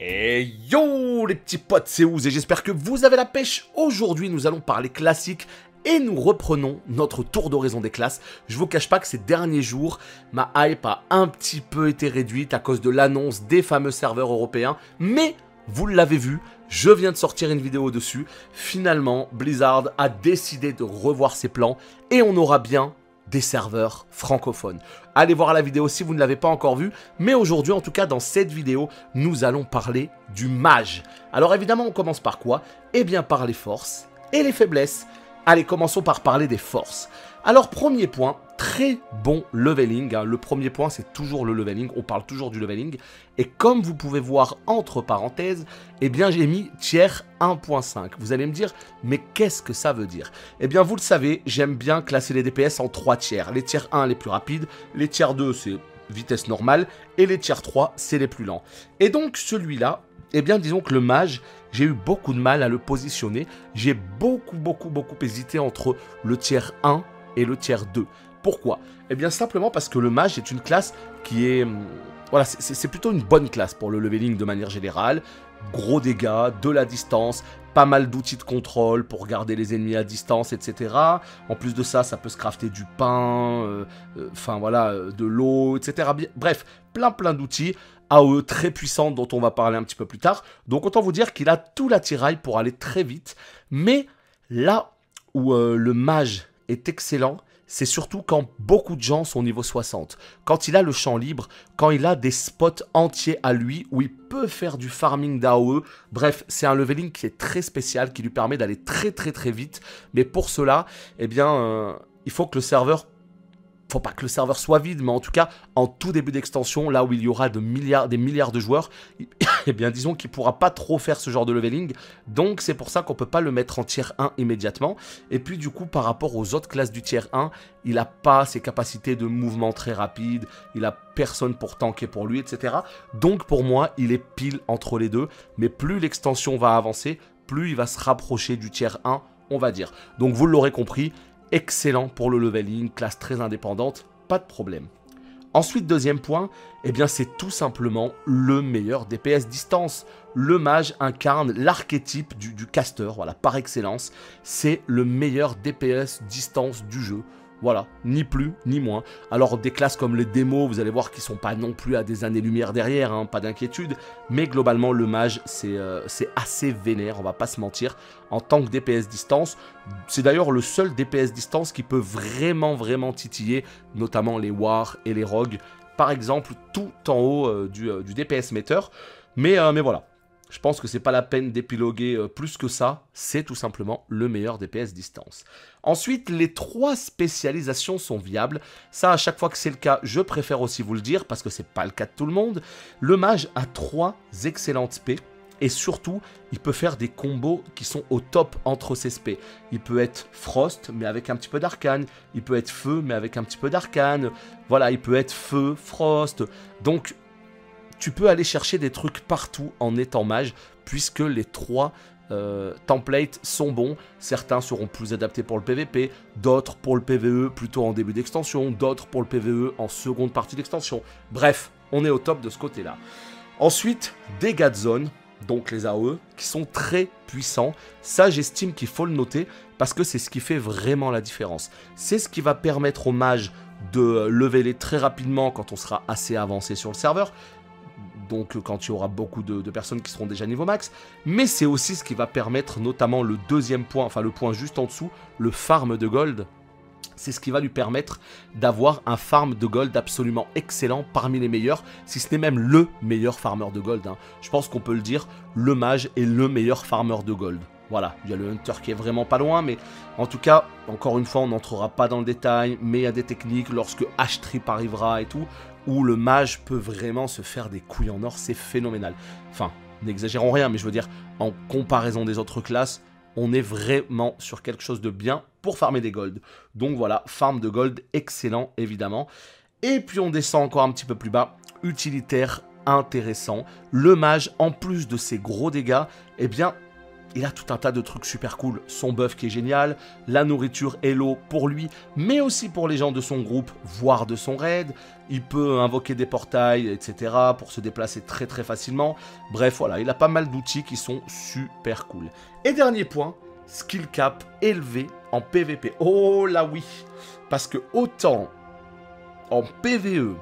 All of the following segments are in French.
Hey yo les petits potes, c'est Ouz et j'espère que vous avez la pêche. Aujourd'hui nous allons parler classique et nous reprenons notre tour d'horizon des classes. Je vous cache pas que ces derniers jours, ma hype a un petit peu été réduite à cause de l'annonce des fameux serveurs européens, mais vous l'avez vu, je viens de sortir une vidéo dessus. Finalement, Blizzard a décidé de revoir ses plans et on aura bien des serveurs francophones. Allez voir la vidéo si vous ne l'avez pas encore vue, mais aujourd'hui, en tout cas dans cette vidéo, nous allons parler du mage. Alors évidemment, on commence par quoi? Eh bien par les forces et les faiblesses. Allez, commençons par parler des forces. Alors premier point, très bon leveling. Le premier point, c'est toujours le leveling. On parle toujours du leveling. Et comme vous pouvez voir entre parenthèses, eh bien j'ai mis tier 1.5. Vous allez me dire, mais qu'est-ce que ça veut dire? Eh bien vous le savez, j'aime bien classer les DPS en 3 tiers. Les tiers 1 les plus rapides, les tiers 2 c'est vitesse normale, et les tiers 3 c'est les plus lents. Et donc celui-là, eh bien disons que le mage, j'ai eu beaucoup de mal à le positionner. J'ai beaucoup hésité entre le tiers 1 et le tiers 2. Pourquoi? Eh bien simplement parce que le mage est une classe qui est... Voilà, c'est plutôt une bonne classe pour le leveling de manière générale. Gros dégâts, de la distance, pas mal d'outils de contrôle pour garder les ennemis à distance, etc. En plus de ça, ça peut se crafter du pain, enfin voilà, de l'eau, etc. Bref, plein d'outils AOE très puissantes dont on va parler un petit peu plus tard. Donc autant vous dire qu'il a tout l'attirail pour aller très vite. Mais là où le mage est excellent, c'est surtout quand beaucoup de gens sont niveau 60. Quand il a le champ libre, quand il a des spots entiers à lui où il peut faire du farming d'AOE. Bref, c'est un leveling qui est très spécial, qui lui permet d'aller très vite. Mais pour cela, eh bien, il faut que le serveur... Faut pas que le serveur soit vide, mais en tout cas, en tout début d'extension, là où il y aura des milliards de joueurs, eh bien, disons qu'il pourra pas trop faire ce genre de leveling. Donc, c'est pour ça qu'on peut pas le mettre en tier 1 immédiatement. Et puis, du coup, par rapport aux autres classes du tier 1, il a pas ses capacités de mouvement très rapide, il a personne pour tanker pour lui, etc. Donc, pour moi, il est pile entre les deux. Mais plus l'extension va avancer, plus il va se rapprocher du tier 1, on va dire. Donc, vous l'aurez compris, excellent pour le leveling, classe très indépendante, pas de problème. Ensuite, deuxième point, eh bien c'est tout simplement le meilleur DPS distance. Le mage incarne l'archétype du caster, voilà, par excellence. C'est le meilleur DPS distance du jeu. Voilà, ni plus, ni moins. Alors, des classes comme les démos, vous allez voir qu'ils ne sont pas non plus à des années-lumière derrière, hein, pas d'inquiétude. Mais globalement, le mage, c'est assez vénère, on va pas se mentir. En tant que DPS distance, c'est d'ailleurs le seul DPS distance qui peut vraiment titiller, notamment les wars et les rogues. Par exemple, tout en haut du DPS meter. Mais voilà, je pense que c'est pas la peine d'épiloguer plus que ça, c'est tout simplement le meilleur DPS distance. Ensuite, les trois spécialisations sont viables. Ça, à chaque fois que c'est le cas, je préfère aussi vous le dire, parce que c'est pas le cas de tout le monde. Le mage a trois excellentes spé, et surtout, il peut faire des combos qui sont au top entre ses spé. Il peut être frost, mais avec un petit peu d'arcane. Il peut être feu, mais avec un petit peu d'arcane. Voilà, il peut être feu, frost. Donc, tu peux aller chercher des trucs partout en étant mage, puisque les trois templates sont bons. Certains seront plus adaptés pour le PvP, d'autres pour le PvE plutôt en début d'extension, d'autres pour le PvE en seconde partie d'extension. Bref, on est au top de ce côté-là. Ensuite, dégâts de zone, donc les AOE, qui sont très puissants. Ça, j'estime qu'il faut le noter, parce que c'est ce qui fait vraiment la différence. C'est ce qui va permettre aux mages de leveler très rapidement quand on sera assez avancé sur le serveur. Donc quand il y aura beaucoup de personnes qui seront déjà niveau max. Mais c'est aussi ce qui va permettre notamment le deuxième point, enfin le point juste en dessous, le farm de gold. C'est ce qui va lui permettre d'avoir un farm de gold absolument excellent, parmi les meilleurs, si ce n'est même le meilleur farmer de gold, hein. Je pense qu'on peut le dire, le mage est le meilleur farmer de gold. Voilà, il y a le hunter qui est vraiment pas loin, mais en tout cas, encore une fois, on n'entrera pas dans le détail, mais il y a des techniques lorsque H-Trip arrivera et tout, où le mage peut vraiment se faire des couilles en or, c'est phénoménal. Enfin, n'exagérons rien, mais je veux dire, en comparaison des autres classes, on est vraiment sur quelque chose de bien pour farmer des golds. Donc voilà, farm de gold, excellent, évidemment. Et puis on descend encore un petit peu plus bas, utilitaire, intéressant. Le mage, en plus de ses gros dégâts, eh bien... Il a tout un tas de trucs super cool. Son buff qui est génial, la nourriture et l'eau pour lui, mais aussi pour les gens de son groupe, voire de son raid. Il peut invoquer des portails, etc. pour se déplacer très très facilement. Bref, voilà, il a pas mal d'outils qui sont super cool. Et dernier point, skill cap élevé en PvP. Oh là oui, parce que autant en PvE,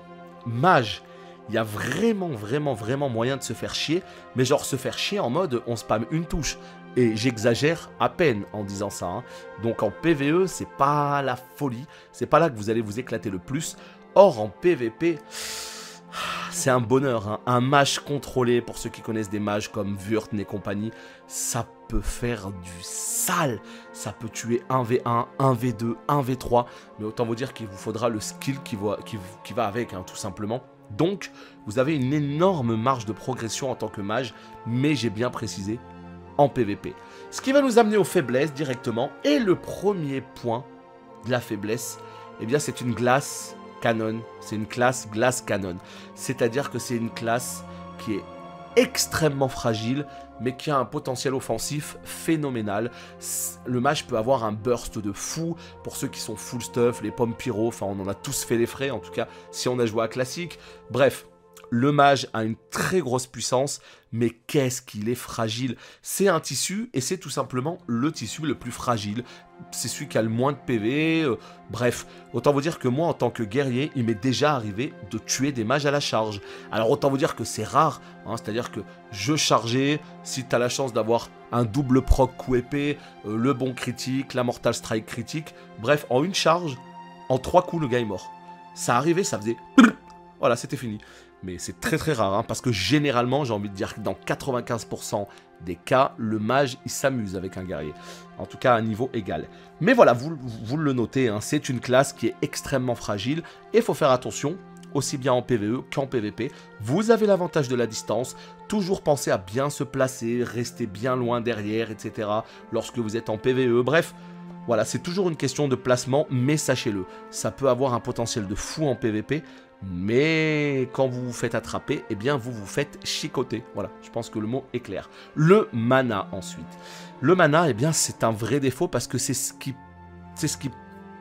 mage, il y a vraiment moyen de se faire chier, mais genre se faire chier en mode on spamme une touche. Et j'exagère à peine en disant ça, hein. Donc en PvE, c'est pas la folie, c'est pas là que vous allez vous éclater le plus. Or en PvP, c'est un bonheur, hein. Un mage contrôlé, pour ceux qui connaissent des mages comme Wurtn et compagnie, ça peut faire du sale. Ça peut tuer 1v1, 1v2, 1v3, mais autant vous dire qu'il vous faudra le skill qui va avec, hein, tout simplement. Donc, vous avez une énorme marge de progression en tant que mage, mais j'ai bien précisé, en PvP. Ce qui va nous amener aux faiblesses directement, et le premier point de la faiblesse, eh bien c'est une glace canon, c'est une classe glace canon. C'est-à-dire que c'est une classe qui est extrêmement fragile, mais qui a un potentiel offensif phénoménal. Le mage peut avoir un burst de fou, pour ceux qui sont full stuff, les pommes pyro, enfin on en a tous fait les frais, en tout cas si on a joué à classique. Bref, le mage a une très grosse puissance, mais qu'est-ce qu'il est fragile. C'est un tissu, et c'est tout simplement le tissu le plus fragile. C'est celui qui a le moins de PV, bref. Autant vous dire que moi, en tant que guerrier, il m'est déjà arrivé de tuer des mages à la charge. Alors autant vous dire que c'est rare, hein, c'est-à-dire que je chargeais, si t'as la chance d'avoir un double proc coup épée, le bon critique, la mortal strike critique, bref, en une charge, en 3 coups, le gars est mort. Ça arrivait, ça faisait... Voilà, c'était fini. Mais c'est très très rare, hein, parce que généralement, j'ai envie de dire que dans 95% des cas, le mage, il s'amuse avec un guerrier. En tout cas, à un niveau égal. Mais voilà, vous le notez, hein, c'est une classe qui est extrêmement fragile. Et il faut faire attention, aussi bien en PvE qu'en PvP. Vous avez l'avantage de la distance. Toujours penser à bien se placer, rester bien loin derrière, etc. lorsque vous êtes en PvE, bref... Voilà, c'est toujours une question de placement, mais sachez-le, ça peut avoir un potentiel de fou en PvP, mais quand vous vous faites attraper, eh bien vous vous faites chicoter. Voilà, je pense que le mot est clair. Le mana ensuite. Le mana, eh bien c'est un vrai défaut parce que c'est ce qui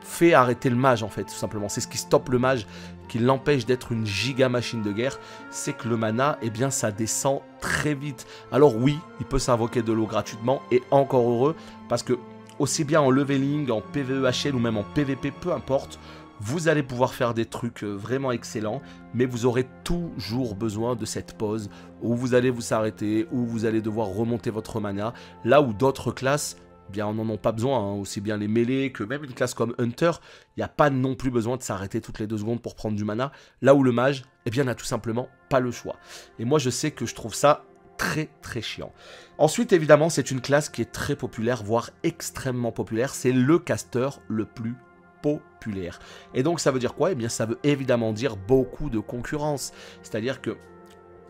fait arrêter le mage en fait, tout simplement. C'est ce qui stoppe le mage, qui l'empêche d'être une giga machine de guerre, c'est que le mana, eh bien ça descend très vite. Alors oui, il peut s'invoquer de l'eau gratuitement, et encore heureux, parce que aussi bien en leveling, en PvEHL ou même en PvP, peu importe, vous allez pouvoir faire des trucs vraiment excellents, mais vous aurez toujours besoin de cette pause où vous allez vous arrêter, où vous allez devoir remonter votre mana, là où d'autres classes, eh bien, on n'en a pas besoin, hein, aussi bien les mêlées que même une classe comme Hunter, il n'y a pas non plus besoin de s'arrêter toutes les 2 secondes pour prendre du mana, là où le mage, eh bien, n'a tout simplement pas le choix. Et moi, je sais que je trouve ça très très chiant. Ensuite, évidemment, c'est une classe qui est très populaire, voire extrêmement populaire. C'est le casteur le plus populaire. Et donc, ça veut dire quoi? Eh bien, ça veut évidemment dire beaucoup de concurrence. C'est-à-dire que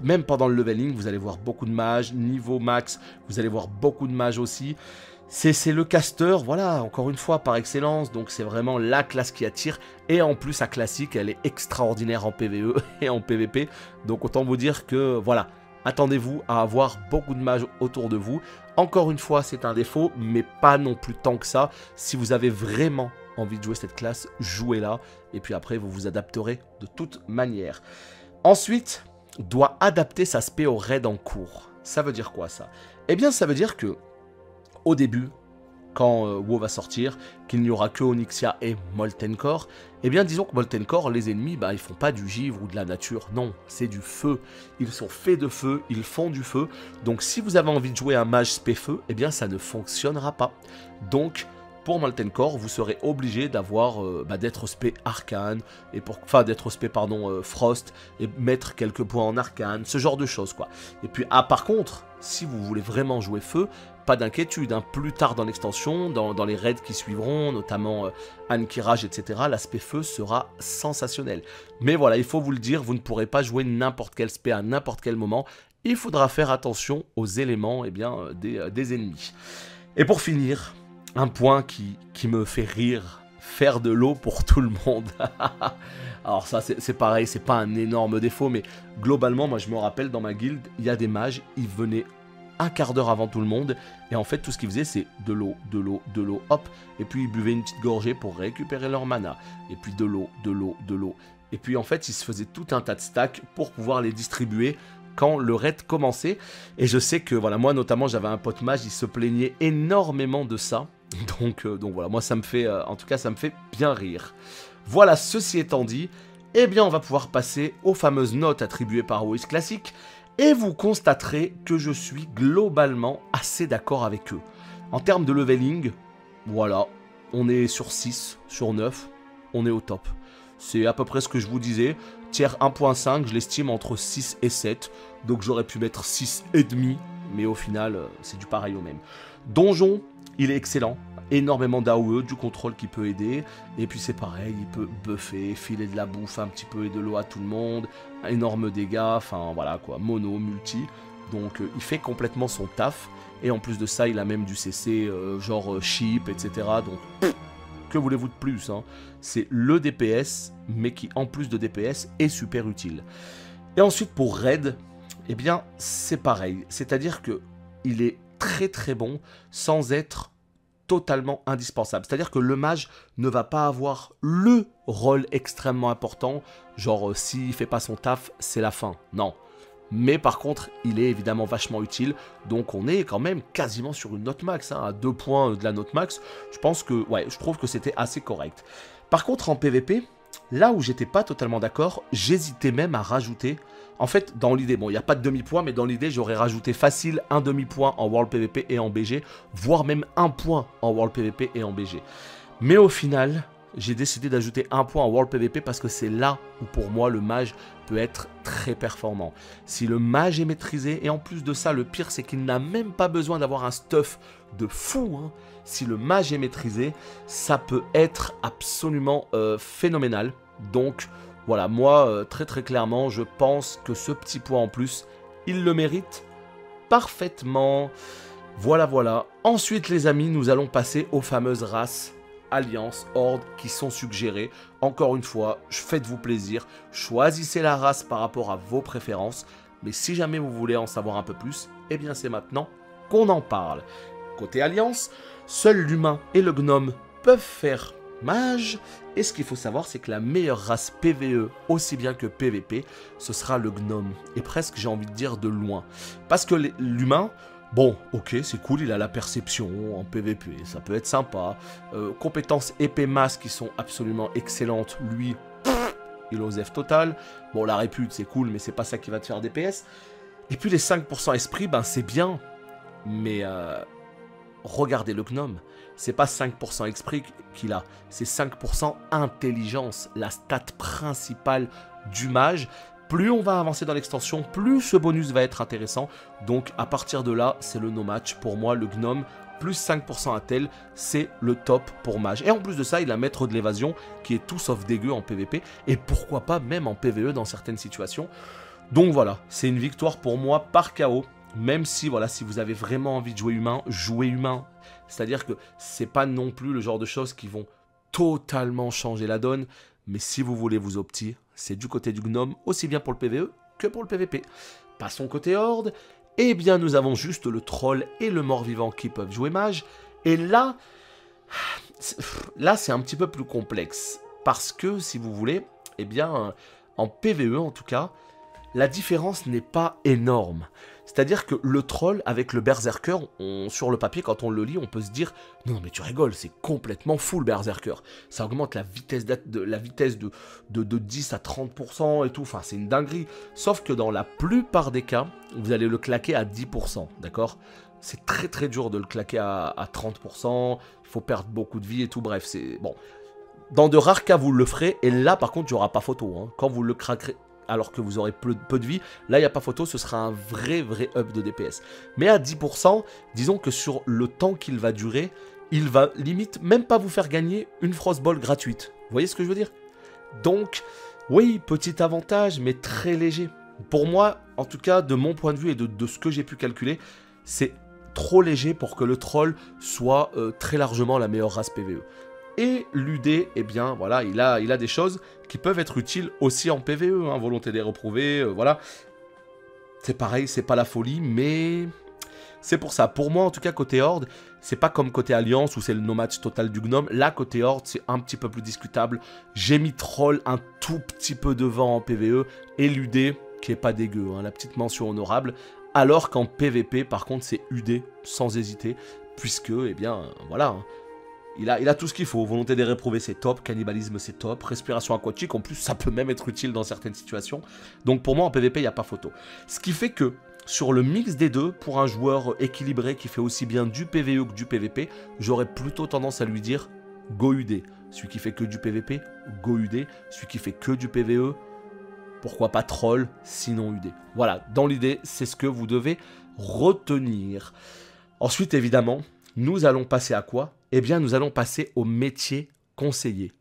même pendant le leveling, vous allez voir beaucoup de mages, niveau max, vous allez voir beaucoup de mages aussi. C'est le casteur, voilà, encore une fois, par excellence, donc c'est vraiment la classe qui attire, et en plus, sa classique, elle est extraordinaire en PvE et en PvP, donc autant vous dire que, voilà, attendez-vous à avoir beaucoup de mages autour de vous. Encore une fois, c'est un défaut, mais pas non plus tant que ça. Si vous avez vraiment envie de jouer cette classe, jouez-la. Et puis après, vous vous adapterez de toute manière. Ensuite, doit adapter sa spé au raid en cours. Ça veut dire quoi, ça? Eh bien, ça veut dire que, au début, quand WoW va sortir, qu'il n'y aura que Onyxia et Molten Core, eh bien disons que Molten Core, les ennemis, bah, ils font pas du givre ou de la nature, non, c'est du feu. Ils sont faits de feu, ils font du feu, donc si vous avez envie de jouer un mage spé feu, eh bien ça ne fonctionnera pas. Donc, pour Molten Core, vous serez obligé d'avoir, d'être spé arcane, enfin d'être spé, pardon, frost, et mettre quelques points en arcane, ce genre de choses, quoi. Et puis, ah, par contre, si vous voulez vraiment jouer feu, pas d'inquiétude, hein. Plus tard dans l'extension, dans les raids qui suivront, notamment Ankirage, etc., l'aspect feu sera sensationnel. Mais voilà, il faut vous le dire, vous ne pourrez pas jouer n'importe quel spé à n'importe quel moment, il faudra faire attention aux éléments, eh bien, des ennemis. Et pour finir, un point qui me fait rire, faire de l'eau pour tout le monde. Alors ça, c'est pareil, c'est pas un énorme défaut, mais globalement, moi je me rappelle, dans ma guilde, il y a des mages, ils venaient un quart d'heure avant tout le monde. Et en fait, tout ce qu'ils faisaient, c'est de l'eau, de l'eau, de l'eau, hop. Et puis, ils buvaient une petite gorgée pour récupérer leur mana. Et puis, de l'eau, de l'eau, de l'eau. Et puis, en fait, ils se faisaient tout un tas de stacks pour pouvoir les distribuer quand le raid commençait. Et je sais que, voilà, moi, notamment, j'avais un pote mage, il se plaignait énormément de ça. Donc voilà, moi, ça me fait, en tout cas, ça me fait bien rire. Voilà, ceci étant dit, eh bien, on va pouvoir passer aux fameuses notes attribuées par WoW is Classic. Et vous constaterez que je suis globalement assez d'accord avec eux. En termes de leveling, voilà, on est sur 6, sur 9, on est au top. C'est à peu près ce que je vous disais. Tier 1.5, je l'estime entre 6 et 7. Donc j'aurais pu mettre 6,5. Mais au final, c'est du pareil au même. Donjon, il est excellent. Énormément d'AOE, du contrôle qui peut aider. Et puis c'est pareil, il peut buffer, filer de la bouffe un petit peu et de l'eau à tout le monde. Énorme dégâts, enfin voilà quoi, mono, multi. Donc il fait complètement son taf. Et en plus de ça, il a même du CC, genre chip, etc. Donc... Pff, que voulez-vous de plus hein? C'est le DPS, mais qui en plus de DPS est super utile. Et ensuite pour raid, eh bien c'est pareil. C'est-à-dire que il est très très bon sans être totalement indispensable. C'est-à-dire que le mage ne va pas avoir le rôle extrêmement important. Genre s'il ne fait pas son taf, c'est la fin. Non. Mais par contre, il est évidemment vachement utile. Donc on est quand même quasiment sur une note max, hein, à 2 points de la note max. Je pense que, ouais, je trouve que c'était assez correct. Par contre, en PVP, là où j'étais pas totalement d'accord, j'hésitais même à rajouter... En fait, dans l'idée, bon, il n'y a pas de demi-point, mais dans l'idée, j'aurais rajouté facile un demi-point en World PVP et en BG, voire même un point en World PVP et en BG. Mais au final... J'ai décidé d'ajouter un point en World PVP parce que c'est là où pour moi le mage peut être très performant. Si le mage est maîtrisé, et en plus de ça le pire c'est qu'il n'a même pas besoin d'avoir un stuff de fou. Hein. Si le mage est maîtrisé, ça peut être absolument phénoménal. Donc voilà, moi très très clairement je pense que ce petit point en plus, il le mérite parfaitement. Voilà voilà. Ensuite les amis, nous allons passer aux fameuses races. Alliances, hordes qui sont suggérées. Encore une fois, faites-vous plaisir, choisissez la race par rapport à vos préférences, mais si jamais vous voulez en savoir un peu plus, eh bien c'est maintenant qu'on en parle. Côté alliance, seul l'humain et le gnome peuvent faire mage, et ce qu'il faut savoir c'est que la meilleure race PvE aussi bien que PvP, ce sera le gnome, et presque j'ai envie de dire de loin, parce que l'humain... Bon, ok, c'est cool, il a la perception en PVP, ça peut être sympa. Compétences épée-masse qui sont absolument excellentes, lui, il osef total. Bon, la répute, c'est cool, mais c'est pas ça qui va te faire DPS. Et puis les 5% esprit, ben c'est bien, mais regardez le gnome. C'est pas 5% esprit qu'il a, c'est 5% intelligence, la stat principale du mage. Plus on va avancer dans l'extension, plus ce bonus va être intéressant. Donc à partir de là, c'est le no match. Pour moi, le gnome, plus 5% intel, c'est le top pour mage. Et en plus de ça, il a maître de l'évasion, qui est tout sauf dégueu en PvP. Et pourquoi pas même en PvE dans certaines situations. Donc voilà, c'est une victoire pour moi par KO. Même si, voilà, si vous avez vraiment envie de jouer humain, jouez humain. C'est-à-dire que c'est pas non plus le genre de choses qui vont totalement changer la donne. Mais si vous voulez vous opter... C'est du côté du gnome, aussi bien pour le PvE que pour le PvP. Passons côté horde. Eh bien, nous avons juste le troll et le mort-vivant qui peuvent jouer mage. Et là, c'est un petit peu plus complexe. Parce que, si vous voulez, eh bien, en PvE en tout cas, la différence n'est pas énorme. C'est-à-dire que le troll avec le berserker, sur le papier, quand on le lit, on peut se dire « Non, mais tu rigoles, c'est complètement fou le berserker. Ça augmente la vitesse de 10 à 30% et tout. Enfin, c'est une dinguerie. » Sauf que dans la plupart des cas, vous allez le claquer à 10%, d'accord? C'est très très dur de le claquer à 30%. Il faut perdre beaucoup de vie et tout. Bref, c'est... Bon. Dans de rares cas, vous le ferez. Et là, par contre, il n'y aura pas photo. Hein. Quand vous le craquerez... alors que vous aurez peu de vie, là il n'y a pas photo, ce sera un vrai up de DPS. Mais à 10%, disons que sur le temps qu'il va durer, il va limite même pas vous faire gagner une Frostball gratuite. Vous voyez ce que je veux dire? Donc, oui, petit avantage, mais très léger. Pour moi, en tout cas, de mon point de vue et de ce que j'ai pu calculer, c'est trop léger pour que le troll soit très largement la meilleure race PvE. Et l'UD, eh bien, voilà, il a des choses qui peuvent être utiles aussi en PvE, hein, volonté des reprouvés, voilà. C'est pareil, c'est pas la folie, mais c'est pour ça. Pour moi en tout cas côté Horde, c'est pas comme côté Alliance où c'est le no-match total du Gnome. Là côté Horde c'est un petit peu plus discutable. J'ai mis Troll un tout petit peu devant en PvE et l'UD qui est pas dégueu, hein, la petite mention honorable. Alors qu'en PvP par contre c'est UD sans hésiter puisque eh bien voilà... Hein, Il a tout ce qu'il faut, volonté des réprouvés c'est top, cannibalisme c'est top, respiration aquatique en plus ça peut même être utile dans certaines situations. Donc pour moi en PvP il n'y a pas photo. Ce qui fait que sur le mix des deux, pour un joueur équilibré qui fait aussi bien du PvE que du PvP, j'aurais plutôt tendance à lui dire go UD. Celui qui fait que du PvP, go UD, celui qui fait que du PvE, pourquoi pas troll, sinon UD. Voilà, dans l'idée c'est ce que vous devez retenir. Ensuite évidemment, nous allons passer à quoi ? Eh bien, nous allons passer au métier conseillé,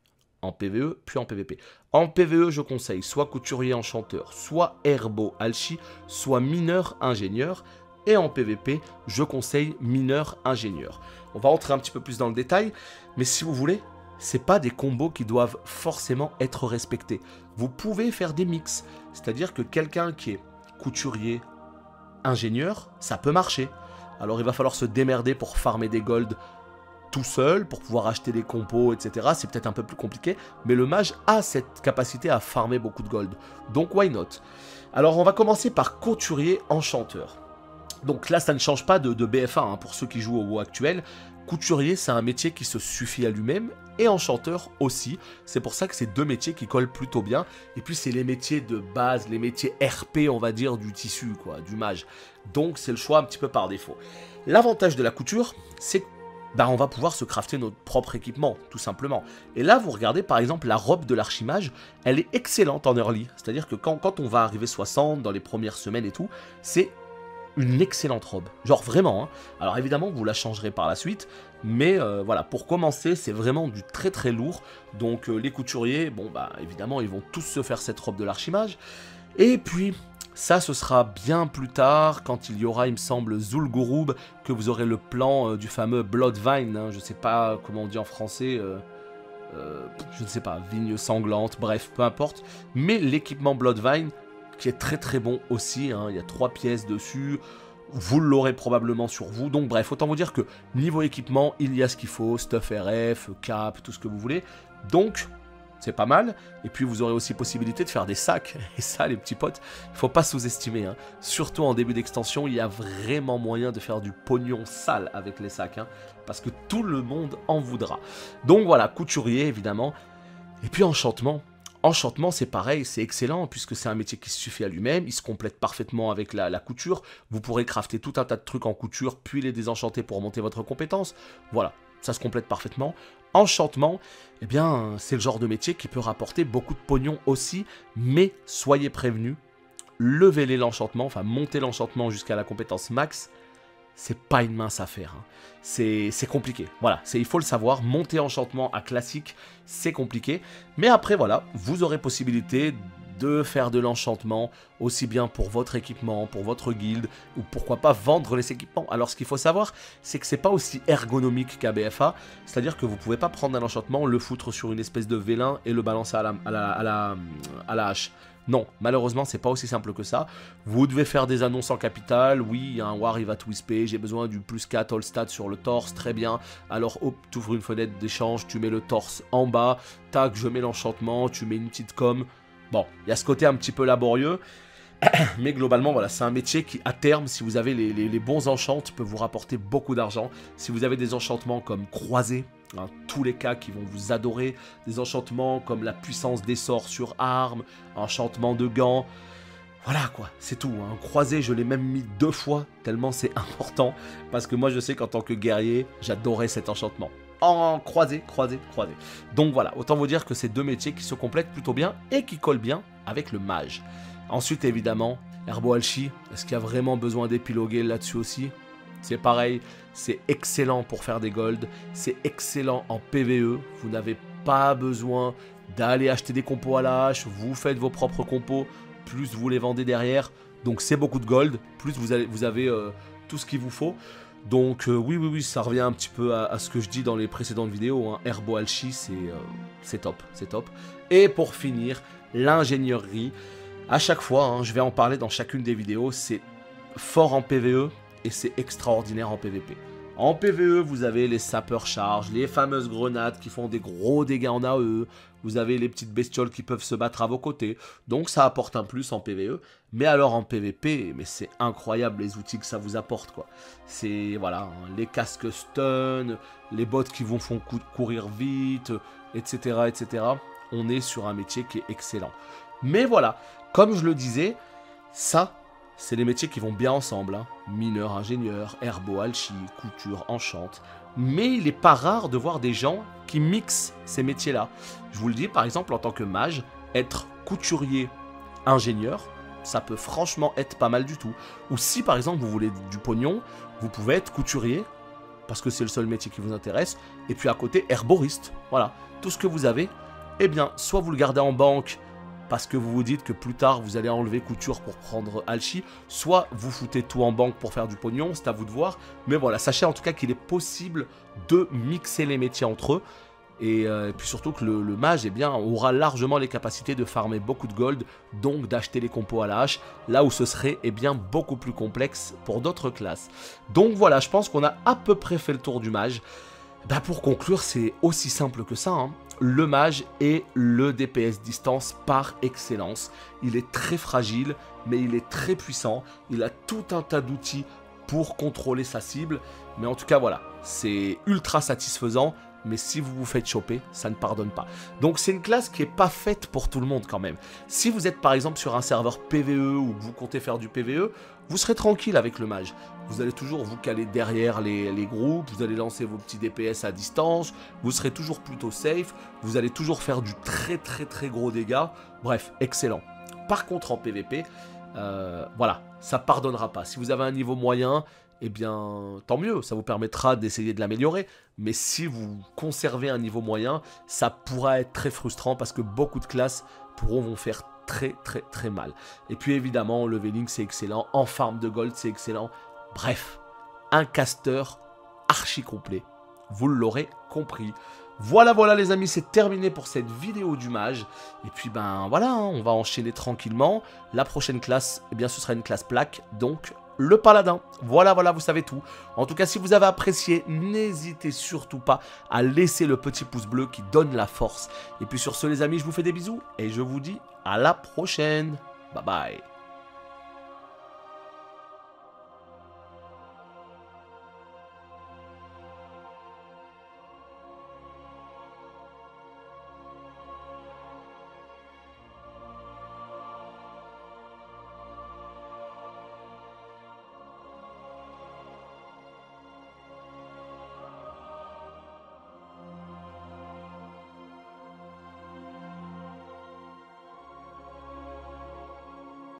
en PvE puis en PvP. En PvE, je conseille soit couturier enchanteur, soit herbeau alchi, soit mineur ingénieur. Et en PvP, je conseille mineur ingénieur. On va rentrer un petit peu plus dans le détail, mais si vous voulez, c'est pas des combos qui doivent forcément être respectés. Vous pouvez faire des mix, c'est-à-dire que quelqu'un qui est couturier ingénieur, ça peut marcher. Alors, il va falloir se démerder pour farmer des golds tout seul, pour pouvoir acheter des compos, etc. C'est peut-être un peu plus compliqué, mais le mage a cette capacité à farmer beaucoup de gold. Donc, why not? Alors, on va commencer par couturier enchanteur. Donc là, ça ne change pas de BFA, hein, pour ceux qui jouent au WoW actuel. Couturier, c'est un métier qui se suffit à lui-même, et enchanteur aussi. C'est pour ça que c'est deux métiers qui collent plutôt bien. Et puis, c'est les métiers de base, les métiers RP, on va dire, du tissu, quoi, du mage. Donc, c'est le choix un petit peu par défaut. L'avantage de la couture, c'est que bah, on va pouvoir se crafter notre propre équipement, tout simplement. Et là, vous regardez, par exemple, la robe de l'archimage, elle est excellente en early. C'est-à-dire que quand on va arriver 60, dans les premières semaines et tout, c'est une excellente robe. Genre, vraiment, hein. Alors, évidemment, vous la changerez par la suite, mais voilà, pour commencer, c'est vraiment du très très lourd. Donc, les couturiers, bon, bah, évidemment, ils vont tous se faire cette robe de l'archimage. Et puis... ça, ce sera bien plus tard, quand il y aura, il me semble, Zulgurub, que vous aurez le plan du fameux Bloodvine, hein, je ne sais pas comment on dit en français, je ne sais pas, vigne sanglante, bref, peu importe. Mais l'équipement Bloodvine, qui est très très bon aussi, hein, il y a 3 pièces dessus, vous l'aurez probablement sur vous. Donc bref, autant vous dire que niveau équipement, il y a ce qu'il faut, stuff RF, cap, tout ce que vous voulez. Donc... c'est pas mal, et puis vous aurez aussi possibilité de faire des sacs, et ça les petits potes, il faut pas sous-estimer, hein. Surtout en début d'extension, il y a vraiment moyen de faire du pognon sale avec les sacs, hein, parce que tout le monde en voudra. Donc voilà, couturier évidemment, et puis enchantement. Enchantement, c'est pareil, c'est excellent, puisque c'est un métier qui se suffit à lui-même, il se complète parfaitement avec la couture, vous pourrez crafter tout un tas de trucs en couture, puis les désenchanter pour monter votre compétence, voilà, ça se complète parfaitement. Enchantement, eh bien, c'est le genre de métier qui peut rapporter beaucoup de pognon aussi, mais soyez prévenus, levez-les l'enchantement, enfin, montez l'enchantement jusqu'à la compétence max, c'est pas une mince affaire, hein. C'est compliqué, voilà, il faut le savoir, monter enchantement à classique, c'est compliqué, mais après, voilà, vous aurez possibilité de faire de l'enchantement, aussi bien pour votre équipement, pour votre guilde, ou pourquoi pas vendre les équipements. Alors ce qu'il faut savoir, c'est que c'est pas aussi ergonomique qu'à BFA, c'est-à-dire que vous pouvez pas prendre un enchantement, le foutre sur une espèce de vélin et le balancer à la hache. Non, malheureusement, c'est pas aussi simple que ça. Vous devez faire des annonces en capital. Oui, un war, il va tout isper. J'ai besoin du plus 4 all stat sur le torse. Très bien. Alors, hop, tu ouvres une fenêtre d'échange. Tu mets le torse en bas. Tac, je mets l'enchantement. Tu mets une petite com. Bon, il y a ce côté un petit peu laborieux, mais globalement, voilà, c'est un métier qui, à terme, si vous avez les bons enchants, peut vous rapporter beaucoup d'argent. Si vous avez des enchantements comme croisés, hein, tous les cas qui vont vous adorer, des enchantements comme la puissance des sorts sur armes, enchantement de gants, voilà quoi, c'est tout. Hein. Croisé, je l'ai même mis 2 fois, tellement c'est important, parce que moi, je sais qu'en tant que guerrier, j'adorais cet enchantement. En croisé. Donc voilà, autant vous dire que c'est deux métiers qui se complètent plutôt bien et qui collent bien avec le mage. Ensuite, évidemment, herbo-alchie, est-ce qu'il y a vraiment besoin d'épiloguer là-dessus aussi? C'est pareil, c'est excellent pour faire des golds, c'est excellent en PvE, vous n'avez pas besoin d'aller acheter des compos à la hache, vous faites vos propres compos, plus vous les vendez derrière, donc c'est beaucoup de gold, plus vous avez tout ce qu'il vous faut. Donc oui, ça revient un petit peu à ce que je dis dans les précédentes vidéos, hein. Herbo alchie, c'est top, c'est top. Et pour finir, l'ingénierie, à chaque fois, hein, je vais en parler dans chacune des vidéaux, c'est fort en PvE, et c'est extraordinaire en PvP. En PvE, vous avez les sapeurs charges, les fameuses grenades qui font des gros dégâts en AE, vous avez les petites bestioles qui peuvent se battre à vos côtés, donc ça apporte un plus en PvE. Mais alors en PvP, mais c'est incroyable les outils que ça vous apporte, quoi. C'est, voilà, hein, les casques stun, les bots qui vous font courir vite, etc., etc. On est sur un métier qui est excellent. Mais voilà, comme je le disais, ça, c'est les métiers qui vont bien ensemble, hein. Mineur, ingénieur, herbo, alchimie, couture, enchante. Mais il n'est pas rare de voir des gens qui mixent ces métiers-là. Je vous le dis, par exemple, en tant que mage, être couturier, ingénieur, ça peut franchement être pas mal du tout. Ou si, par exemple, vous voulez du pognon, vous pouvez être couturier, parce que c'est le seul métier qui vous intéresse, et puis à côté, herboriste. Voilà, tout ce que vous avez, eh bien, soit vous le gardez en banque, parce que vous vous dites que plus tard vous allez enlever couture pour prendre alchi, soit vous foutez tout en banque pour faire du pognon, c'est à vous de voir. Mais voilà, sachez en tout cas qu'il est possible de mixer les métiers entre eux. Et puis surtout que le mage, eh bien, aura largement les capacités de farmer beaucoup de gold, donc d'acheter les compos à la hache, là où ce serait, eh bien, beaucoup plus complexe pour d'autres classes. Donc voilà, je pense qu'on a à peu près fait le tour du mage. Bah pour conclure, c'est aussi simple que ça, hein. Le mage est le DPS distance par excellence. Il est très fragile, mais il est très puissant. Il a tout un tas d'outils pour contrôler sa cible. Mais en tout cas, voilà, c'est ultra satisfaisant. Mais si vous vous faites choper, ça ne pardonne pas. Donc c'est une classe qui n'est pas faite pour tout le monde quand même. Si vous êtes par exemple sur un serveur PvE ou que vous comptez faire du PvE, vous serez tranquille avec le mage. Vous allez toujours vous caler derrière les groupes, vous allez lancer vos petits DPS à distance, vous serez toujours plutôt safe, vous allez toujours faire du très gros dégâts. Bref, excellent. Par contre en PvP, voilà, ça ne pardonnera pas. Si vous avez un niveau moyen, eh bien, tant mieux, ça vous permettra d'essayer de l'améliorer. Mais si vous conservez un niveau moyen, ça pourra être très frustrant parce que beaucoup de classes pourront vous faire très mal. Et puis évidemment, en leveling, c'est excellent. En farm de gold, c'est excellent. Bref, un caster archi complet. Vous l'aurez compris. Voilà les amis, c'est terminé pour cette vidéo du mage. Et puis ben voilà, hein, on va enchaîner tranquillement. La prochaine classe, eh bien, ce sera une classe plaque, donc le paladin. Voilà, vous savez tout. En tout cas, si vous avez apprécié, n'hésitez surtout pas à laisser le petit pouce bleu qui donne la force. Et puis sur ce, les amis, je vous fais des bisous et je vous dis à la prochaine. Bye bye.